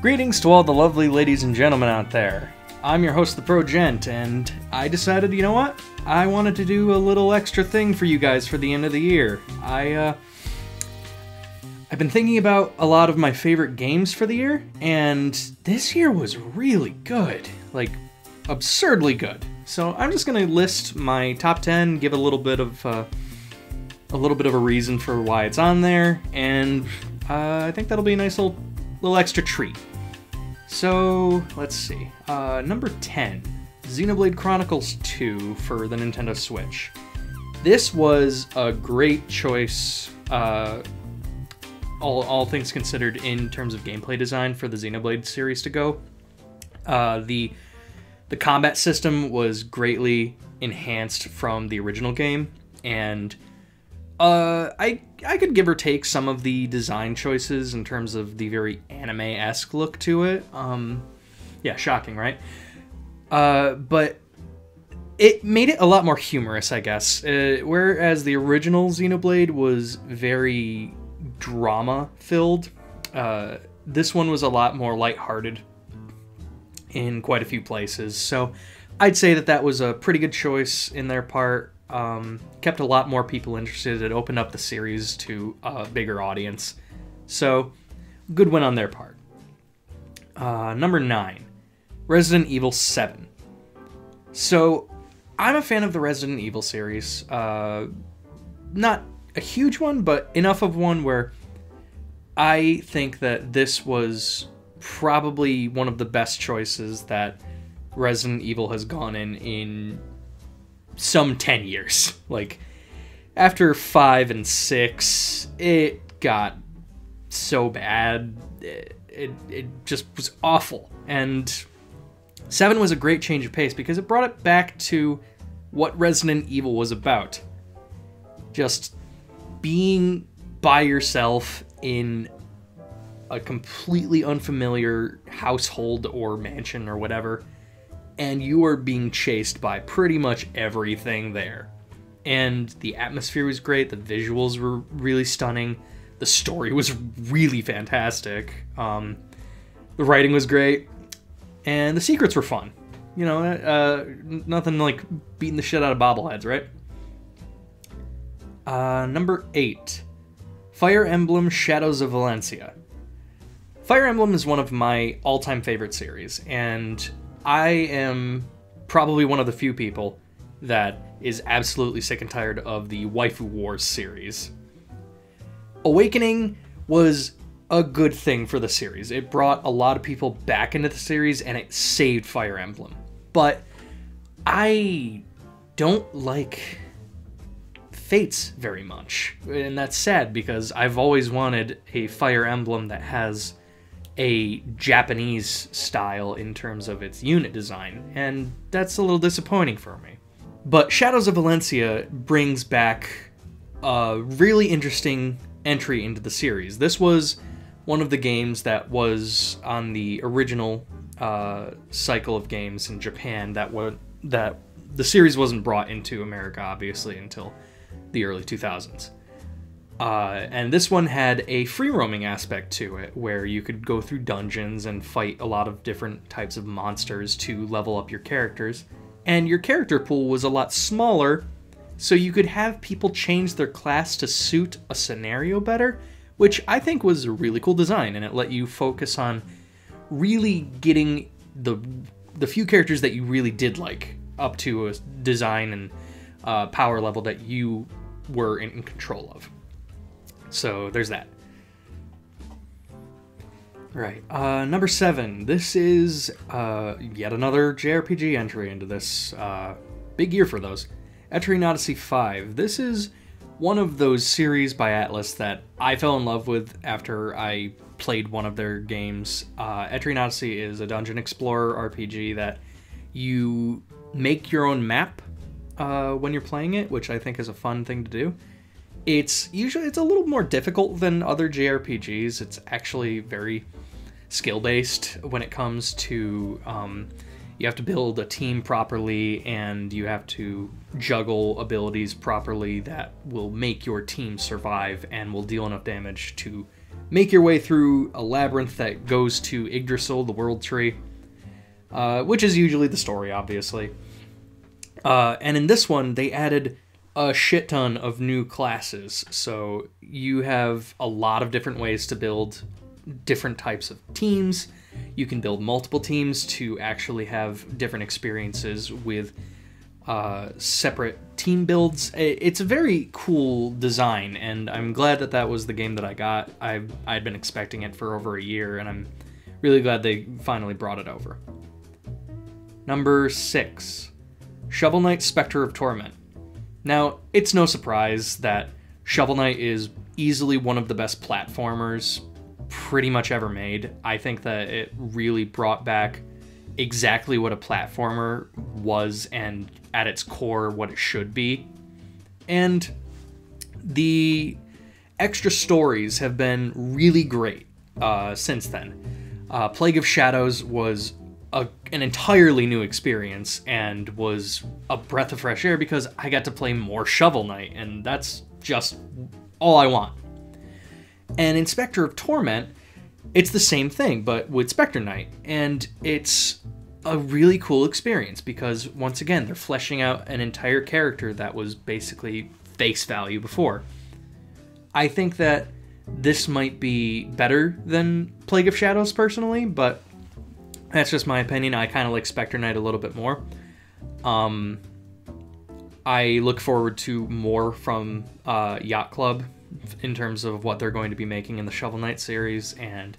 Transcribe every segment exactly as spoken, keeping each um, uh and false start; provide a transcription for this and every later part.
Greetings to all the lovely ladies and gentlemen out there. I'm your host, the Pro Gent, and I decided, you know what? I wanted to do a little extra thing for you guys for the end of the year. I, uh... I've been thinking about a lot of my favorite games for the year, and this year was really good. Like, absurdly good. So I'm just gonna list my top ten, give a little bit of, uh... a little bit of a reason for why it's on there, and uh, I think that'll be a nice little, little extra treat. So, let's see. Uh, number ten, Xenoblade Chronicles two for the Nintendo Switch. This was a great choice, uh, all, all things considered, in terms of gameplay design for the Xenoblade series to go. Uh, the, the combat system was greatly enhanced from the original game, and Uh, I I could give or take some of the design choices in terms of the very anime-esque look to it. Um, yeah, shocking, right? Uh, but it made it a lot more humorous, I guess. Uh, whereas the original Xenoblade was very drama-filled, uh, this one was a lot more lighthearted in quite a few places. So I'd say that that was a pretty good choice in their part. Um, kept a lot more people interested. It opened up the series to a bigger audience. So, good win on their part. Uh, number nine, Resident Evil seven. So, I'm a fan of the Resident Evil series. Uh, not a huge one, but enough of one where I think that this was probably one of the best choices that Resident Evil has gone in in some ten years. Like, after five and six, it got so bad, it, it, it just was awful. And seven was a great change of pace because it brought it back to what Resident Evil was about. Just being by yourself in a completely unfamiliar household or mansion or whatever, and you are being chased by pretty much everything there. And the atmosphere was great, the visuals were really stunning, the story was really fantastic, um, the writing was great, and the secrets were fun. You know, uh, nothing like beating the shit out of bobbleheads, right? Uh, number eight, Fire Emblem Shadows of Valentia. Fire Emblem is one of my all-time favorite series, and I am probably one of the few people that is absolutely sick and tired of the Waifu Wars series. Awakening was a good thing for the series. It brought a lot of people back into the series, and it saved Fire Emblem. But I don't like Fates very much, and that's sad because I've always wanted a Fire Emblem that has a Japanese style in terms of its unit design, and that's a little disappointing for me. But Shadows of Valentia brings back a really interesting entry into the series. This was one of the games that was on the original uh, cycle of games in Japan that were, that the series wasn't brought into America, obviously, until the early two thousands. Uh, and this one had a free roaming aspect to it, where you could go through dungeons and fight a lot of different types of monsters to level up your characters. And your character pool was a lot smaller, so you could have people change their class to suit a scenario better, which I think was a really cool design, and it let you focus on really getting the, the few characters that you really did like up to a design and uh, power level that you were in control of. So there's that. Right, uh, number seven. This is uh, yet another J R P G entry into this uh, big year for those. Etrian Odyssey five. This is one of those series by Atlas that I fell in love with after I played one of their games. Uh, Etrian Odyssey is a dungeon explorer R P G that you make your own map uh, when you're playing it, which I think is a fun thing to do. It's usually, it's a little more difficult than other J R P Gs. It's actually very skill-based when it comes to, um, you have to build a team properly, and you have to juggle abilities properly that will make your team survive and will deal enough damage to make your way through a labyrinth that goes to Yggdrasil, the World Tree, uh, which is usually the story, obviously. Uh, and in this one, they added a shit ton of new classes, so you have a lot of different ways to build different types of teams. You can build multiple teams to actually have different experiences with uh, separate team builds. It's a very cool design, and I'm glad that that was the game that I got. I've, I'd been expecting it for over a year, and I'm really glad they finally brought it over. Number six, Shovel Knight Specter of Torment. Now, it's no surprise that Shovel Knight is easily one of the best platformers pretty much ever made. I think that it really brought back exactly what a platformer was and at its core what it should be. And the extra stories have been really great uh, since then. Uh, Plague of Shadows was a, an entirely new experience and was a breath of fresh air because I got to play more Shovel Knight, and that's just all I want. And in Spectre of Torment, it's the same thing, but with Spectre Knight. And it's a really cool experience because, once again, they're fleshing out an entire character that was basically face value before. I think that this might be better than Plague of Shadows, personally, but that's just my opinion. I kind of like Spectre Knight a little bit more. Um, I look forward to more from uh, Yacht Club in terms of what they're going to be making in the Shovel Knight series, and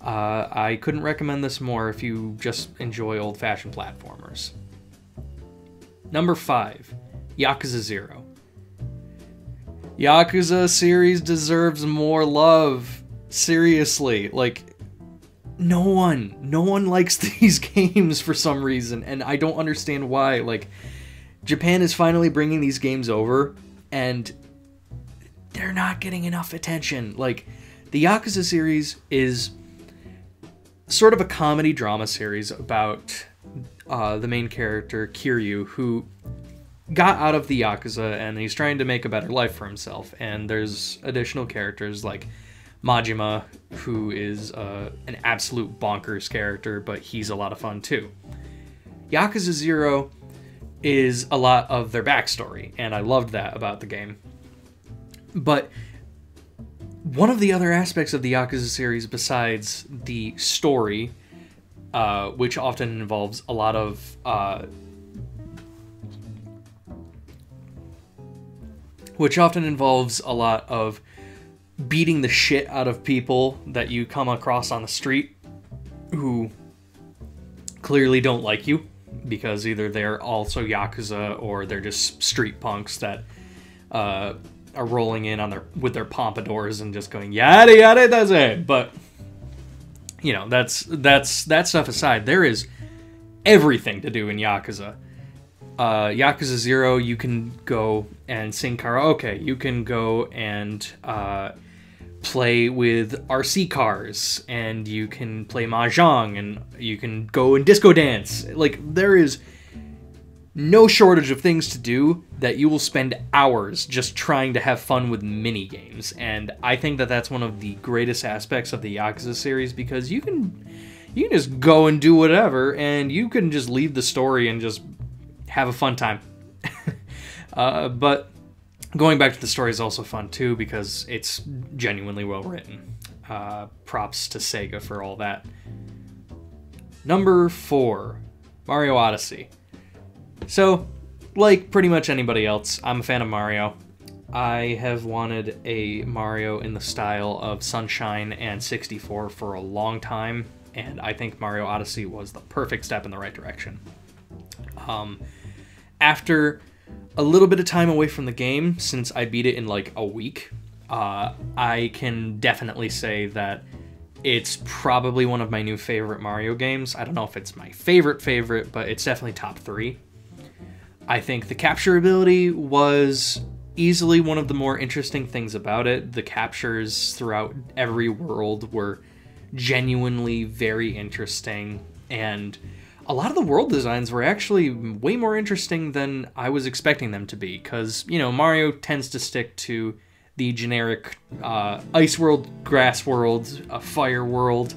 uh, I couldn't recommend this more if you just enjoy old-fashioned platformers. Number five, Yakuza Zero. Yakuza series deserves more love. Seriously, like, no one, no one likes these games for some reason, and I don't understand why. Like, Japan is finally bringing these games over, and they're not getting enough attention. Like, the Yakuza series is sort of a comedy drama series about uh, the main character, Kiryu, who got out of the Yakuza and he's trying to make a better life for himself. And there's additional characters like Majima, who is uh, an absolute bonkers character, but he's a lot of fun too. Yakuza Zero is a lot of their backstory, and I loved that about the game. But one of the other aspects of the Yakuza series, besides the story, uh, which often involves a lot of uh, which often involves a lot of beating the shit out of people that you come across on the street who clearly don't like you because either they're also Yakuza or they're just street punks that Uh, are rolling in on their with their pompadours and just going yada yada does it. But you know, that's that's that stuff aside, there is everything to do in Yakuza. Uh, Yakuza Zero, you can go and sing karaoke. You can go and uh, play with R C cars, and you can play mahjong, and you can go and disco dance. Like, there is no shortage of things to do that you will spend hours just trying to have fun with mini games. And I think that that's one of the greatest aspects of the Yakuza series, because you can you can just go and do whatever, and you can just leave the story and just have a fun time. uh, but going back to the story is also fun too, because it's genuinely well written. Uh, props to Sega for all that. Number four, Mario Odyssey. So, like pretty much anybody else, I'm a fan of Mario. I have wanted a Mario in the style of Sunshine and sixty-four for a long time, and I think Mario Odyssey was the perfect step in the right direction. Um, after a little bit of time away from the game, since I beat it in like a week, uh, I can definitely say that it's probably one of my new favorite Mario games. I don't know if it's my favorite favorite, but it's definitely top three. I think the capturability was easily one of the more interesting things about it. The captures throughout every world were genuinely very interesting, and a lot of the world designs were actually way more interesting than I was expecting them to be, because, you know, Mario tends to stick to the generic uh, ice world, grass world, uh, fire world,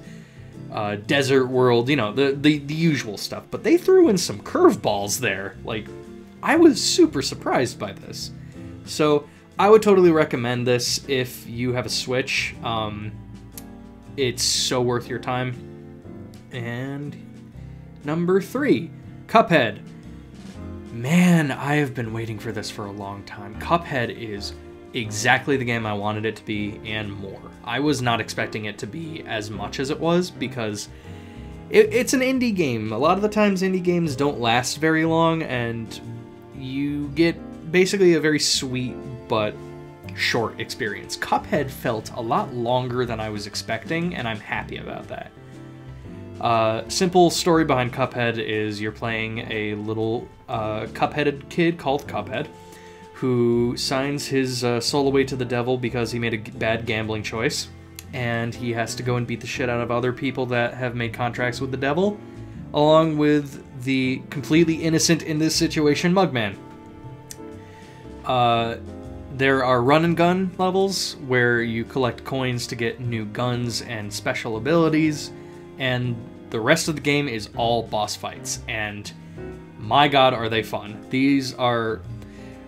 uh, desert world, you know, the, the, the usual stuff. But they threw in some curveballs there. Like, I was super surprised by this. So I would totally recommend this if you have a Switch. Um, it's so worth your time. And number three, Cuphead. Man, I have been waiting for this for a long time. Cuphead is exactly the game I wanted it to be and more. I was not expecting it to be as much as it was because it, it's an indie game. A lot of the times indie games don't last very long, and you get basically a very sweet but short experience. Cuphead felt a lot longer than I was expecting, and I'm happy about that. Uh, simple story behind Cuphead is you're playing a little uh, cup-headed kid called Cuphead who signs his uh, soul away to the devil because he made a bad gambling choice, and he has to go and beat the shit out of other people that have made contracts with the devil, along with the completely innocent in this situation Mugman. Uh, there are run-and-gun levels where you collect coins to get new guns and special abilities, and the rest of the game is all boss fights, and my god are they fun. These are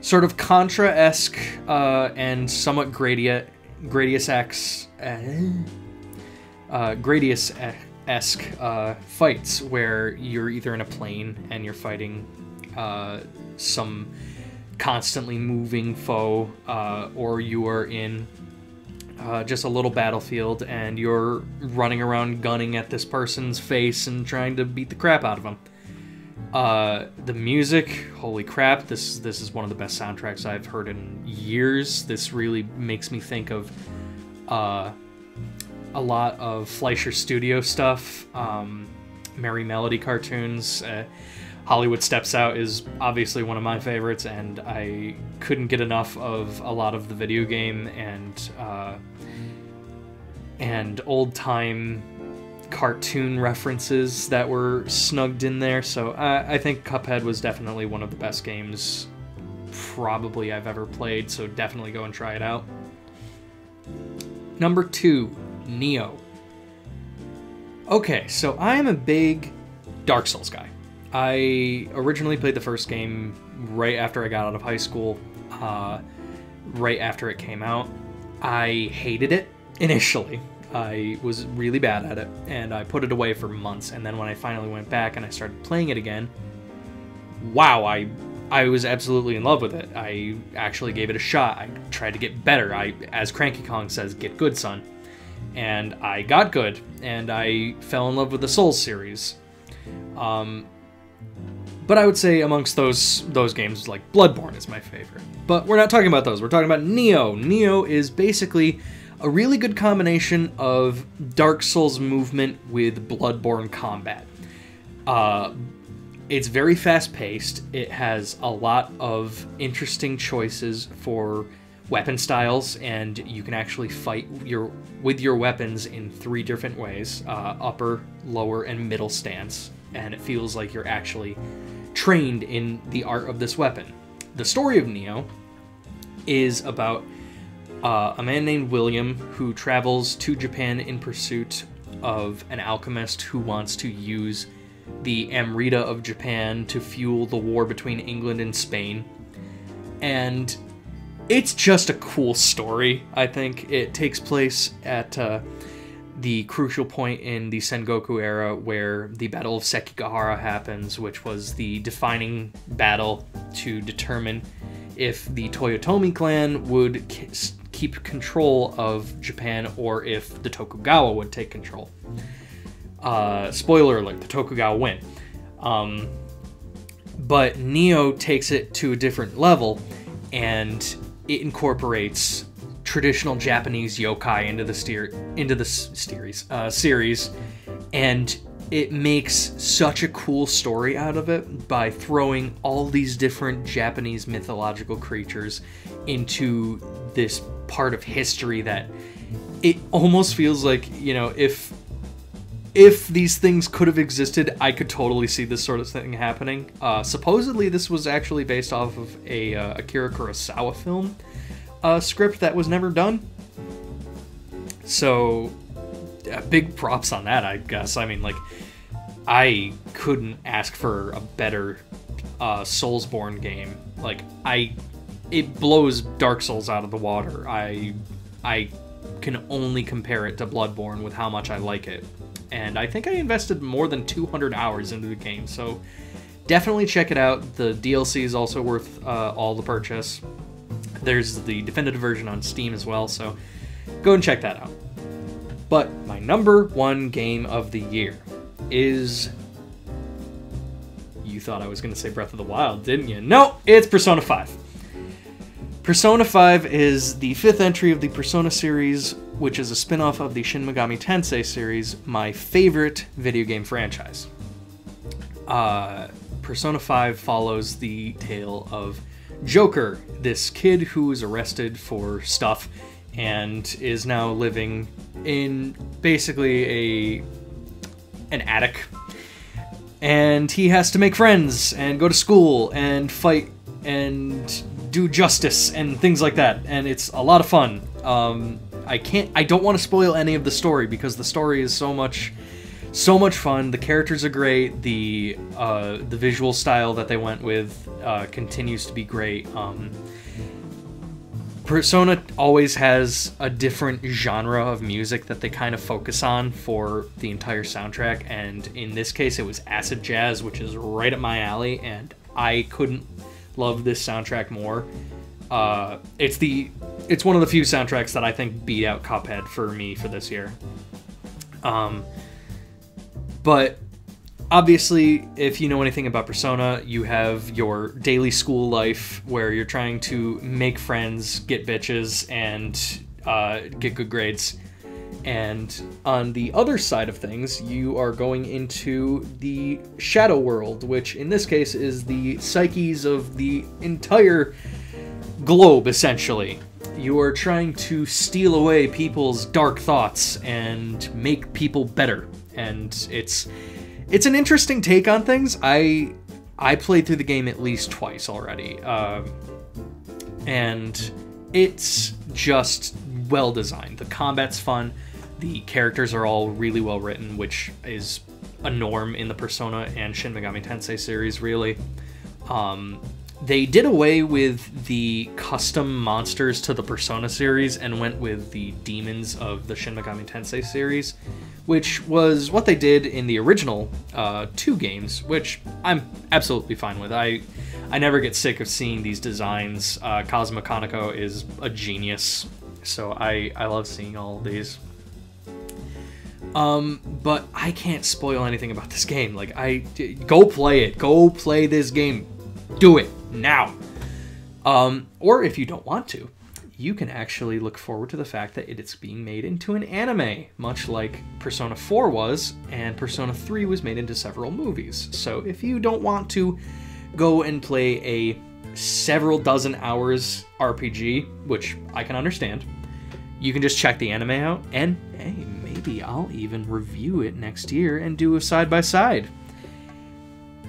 sort of Contra-esque uh, and somewhat Gradius, Gradius-esque uh, uh, Gradius-esque uh, fights where you're either in a plane and you're fighting uh, some constantly moving foe, uh, or you are in Uh, just a little battlefield, and you're running around gunning at this person's face and trying to beat the crap out of them. Uh, the music, holy crap, this, this is one of the best soundtracks I've heard in years. This really makes me think of uh, a lot of Fleischer Studio stuff, um, Merry Melody cartoons. Uh, Hollywood Steps Out is obviously one of my favorites, and I couldn't get enough of a lot of the video game and uh, and old-time cartoon references that were snugged in there, so I, I think Cuphead was definitely one of the best games probably I've ever played, so definitely go and try it out. Number two, Nioh. Okay, so I am a big Dark Souls guy. I originally played the first game right after I got out of high school, uh, right after it came out. I hated it initially. I was really bad at it, and I put it away for months, and then when I finally went back and I started playing it again, wow, I I was absolutely in love with it. I actually gave it a shot. I tried to get better. I, as Cranky Kong says, get good, son. And I got good, and I fell in love with the Souls series. Um... But I would say amongst those those games, like Bloodborne is my favorite. But we're not talking about those. We're talking about Nioh. Nioh is basically a really good combination of Dark Souls movement with Bloodborne combat. Uh, it's very fast-paced. It has a lot of interesting choices for weapon styles, and you can actually fight your with your weapons in three different ways: uh, upper, lower, and middle stance. And it feels like you're actually trained in the art of this weapon. The story of Nioh is about uh, a man named William who travels to Japan in pursuit of an alchemist who wants to use the Amrita of Japan to fuel the war between England and Spain. And it's just a cool story, I think. It takes place at Uh, the crucial point in the Sengoku era where the Battle of Sekigahara happens, which was the defining battle to determine if the Toyotomi clan would keep control of Japan or if the Tokugawa would take control. Uh, spoiler alert, the Tokugawa win. Um, but Nioh takes it to a different level, and it incorporates traditional Japanese yokai into the steer into the series uh, series, and it makes such a cool story out of it by throwing all these different Japanese mythological creatures into this part of history that it almost feels like, you know, if if these things could have existed, I could totally see this sort of thing happening. Uh, supposedly, this was actually based off of a uh, Akira Kurosawa film. a script that was never done. So, uh, big props on that, I guess. I mean, like, I couldn't ask for a better uh, Soulsborne game. Like, I... It blows Dark Souls out of the water. I I can only compare it to Bloodborne with how much I like it. And I think I invested more than two hundred hours into the game, so definitely check it out. The D L C is also worth uh, all the purchase. There's the definitive version on Steam as well, so go and check that out. But my number one game of the year is... You thought I was going to say Breath of the Wild, didn't you? No, it's Persona five. Persona five is the fifth entry of the Persona series, which is a spin-off of the Shin Megami Tensei series, my favorite video game franchise. Uh, Persona five follows the tale of Joker, this kid who is arrested for stuff and is now living in basically a an attic. And he has to make friends and go to school and fight and do justice and things like that, and it's a lot of fun. Um, I can't, I don't want to spoil any of the story because the story is so much, so much fun. The characters are great. The uh, the visual style that they went with uh, continues to be great. Um, Persona always has a different genre of music that they kind of focus on for the entire soundtrack, and in this case, it was acid jazz, which is right at my alley, and I couldn't love this soundtrack more. Uh, it's the it's one of the few soundtracks that I think beat out Cuphead for me for this year. Um, but obviously, if you know anything about Persona, you have your daily school life where you're trying to make friends, get bitches, and uh, get good grades. And on the other side of things, you are going into the shadow world, which in this case is the psyches of the entire globe, essentially. You are trying to steal away people's dark thoughts and make people better. And it's it's an interesting take on things. I I played through the game at least twice already. Um, and it's just well designed. The combat's fun. The characters are all really well written, which is a norm in the Persona and Shin Megami Tensei series, really. Um, they did away with the custom monsters to the Persona series and went with the demons of the Shin Megami Tensei series, which was what they did in the original uh, two games, which I'm absolutely fine with. I I never get sick of seeing these designs. Uh, Kazuma Kaneko is a genius, so I, I love seeing all of these. Um, but I can't spoil anything about this game. Like, I... Go play it. Go play this game. Do it. Now. Um, or if you don't want to, you can actually look forward to the fact that it's being made into an anime, much like Persona four was, and Persona three was made into several movies. So if you don't want to go and play a several dozen hours R P G, which I can understand, you can just check the anime out, and hey, maybe I'll even review it next year and do a side-by-side.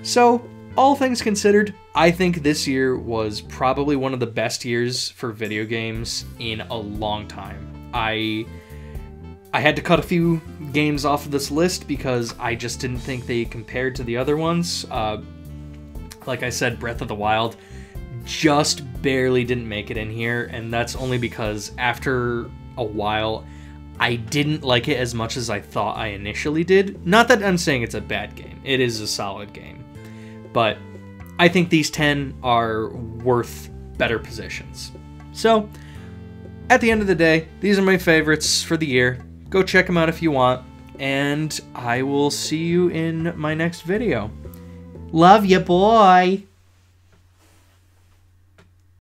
So, all things considered, I think this year was probably one of the best years for video games in a long time. I I had to cut a few games off of this list because I just didn't think they compared to the other ones. Uh, like I said, Breath of the Wild just barely didn't make it in here, and that's only because after a while, I didn't like it as much as I thought I initially did. Not that I'm saying it's a bad game. It is a solid game. But I think these ten are worth better positions. So, at the end of the day, these are my favorites for the year. Go check them out if you want, and I will see you in my next video. Love ya, boy!